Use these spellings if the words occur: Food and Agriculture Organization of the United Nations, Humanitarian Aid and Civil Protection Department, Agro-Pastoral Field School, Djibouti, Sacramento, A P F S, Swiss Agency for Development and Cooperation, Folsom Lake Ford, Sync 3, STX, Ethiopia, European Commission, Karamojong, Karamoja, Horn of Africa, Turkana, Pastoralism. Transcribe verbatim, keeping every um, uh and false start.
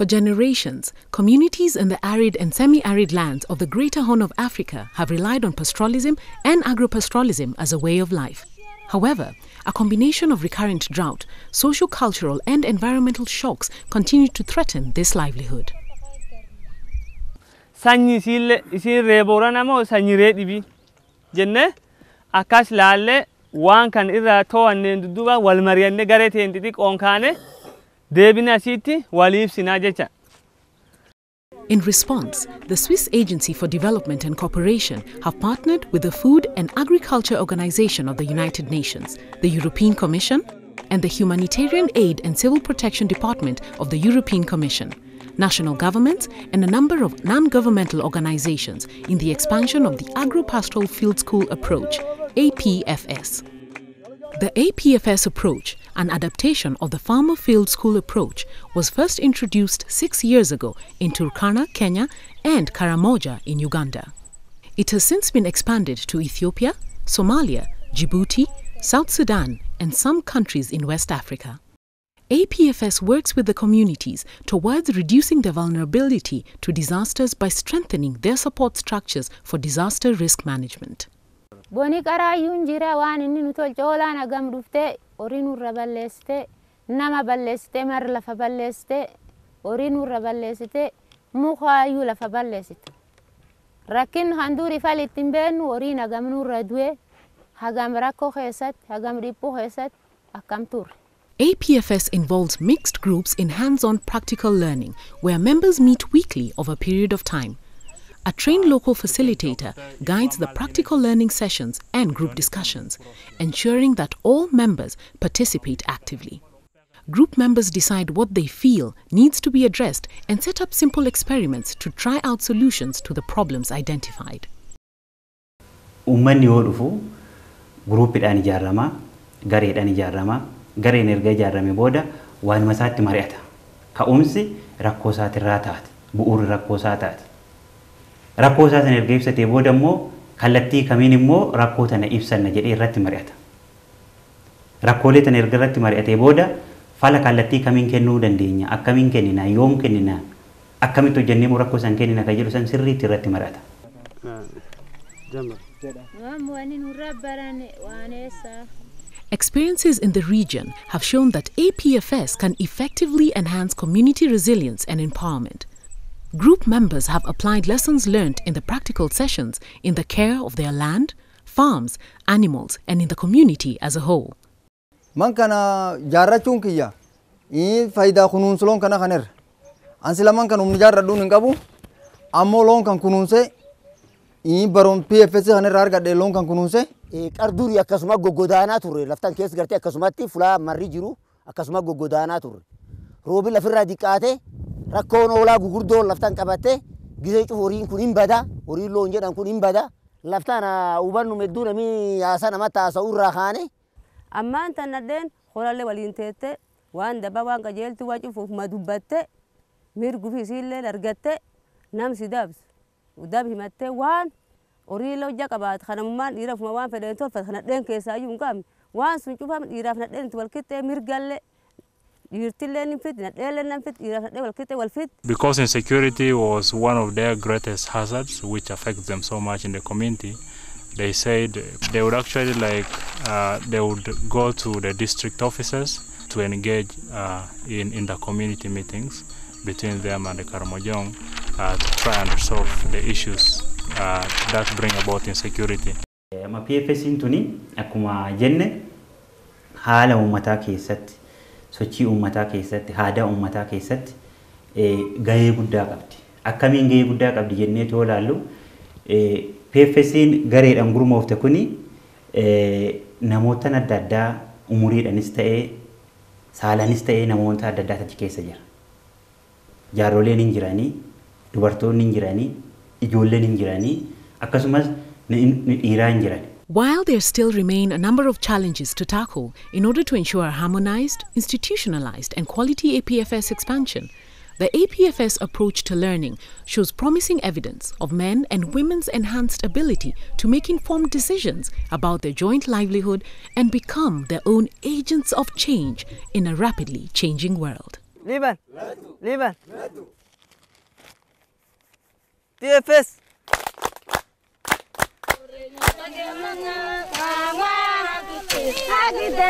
For generations, communities in the arid and semi-arid lands of the Greater Horn of Africa have relied on pastoralism and agro-pastoralism as a way of life. However, a combination of recurrent drought, socio-cultural and environmental shocks continue to threaten this livelihood. In response, the Swiss Agency for Development and Cooperation have partnered with the Food and Agriculture Organization of the United Nations, the European Commission, and the Humanitarian Aid and Civil Protection Department of the European Commission, national governments, and a number of non-governmental organizations in the expansion of the Agro-Pastoral Field School approach, A P F S. The A P F S approach, an adaptation of the Farmer Field School approach, was first introduced six years ago in Turkana, Kenya, and Karamoja in Uganda. It has since been expanded to Ethiopia, Somalia, Djibouti, South Sudan, and some countries in West Africa. A P F S works with the communities towards reducing their vulnerability to disasters by strengthening their support structures for disaster risk management. A P F S involves mixed groups in hands-on practical learning, where members meet weekly over a period of time. A trained local facilitator guides the practical learning sessions and group discussions, ensuring that all members participate actively. Group members decide what they feel needs to be addressed and set up simple experiments to try out solutions to the problems identified. Rakkosaa sana erga ibsatee booda immoo kallattii kamiin immoo rakkoo sana ibsanna jedhee irratti mari'ata. Rakkoolee sana erga irratti mari'atee booda fala kallattii kamiin kennuu dandeenya, akkamiin kennina, yoom kennina, akkamitti hojjennee immoo rakkoo sana kennina kan jedhu sana sirriitti irratti mari'ata. Experiences in the region have shown that A P F S can effectively enhance community resilience and empowerment. Group members have applied lessons learned in the practical sessions in the care of their land, farms, animals, and in the community as a whole. Because insecurity was one of their greatest hazards, which affects them so much in the community, they said they would actually like uh, they would go to the district offices to engage uh, in in the community meetings between them and the Karamojong uh, to try and resolve the issues uh, that bring about insecurity. Ma P F S intuni akuma jenne hala umata keesatti. Sochi ummata keessatti haada ummata keessatti ga'ee guddaa qabdi akkamiin ga'ee guddaa qabdi jennee toolaallu P F C'n gareedhaan gurmoofte kuni namoota adda addaa umuriidhaanis ta'ee saalaanis ta'ee namoota adda addaa achi keessa jira. Jaarooleen hin jiranii, dubartoonni hin jiranii, ijoolleen hin jiranii, akkasumas dhiiraa hin jiranii. While there still remain a number of challenges to tackle in order to ensure a harmonized, institutionalized and quality A P F S expansion, the A P F S approach to learning shows promising evidence of men and women's enhanced ability to make informed decisions about their joint livelihood and become their own agents of change in a rapidly changing world. Liban. Latu. Liban. Latu. T F S.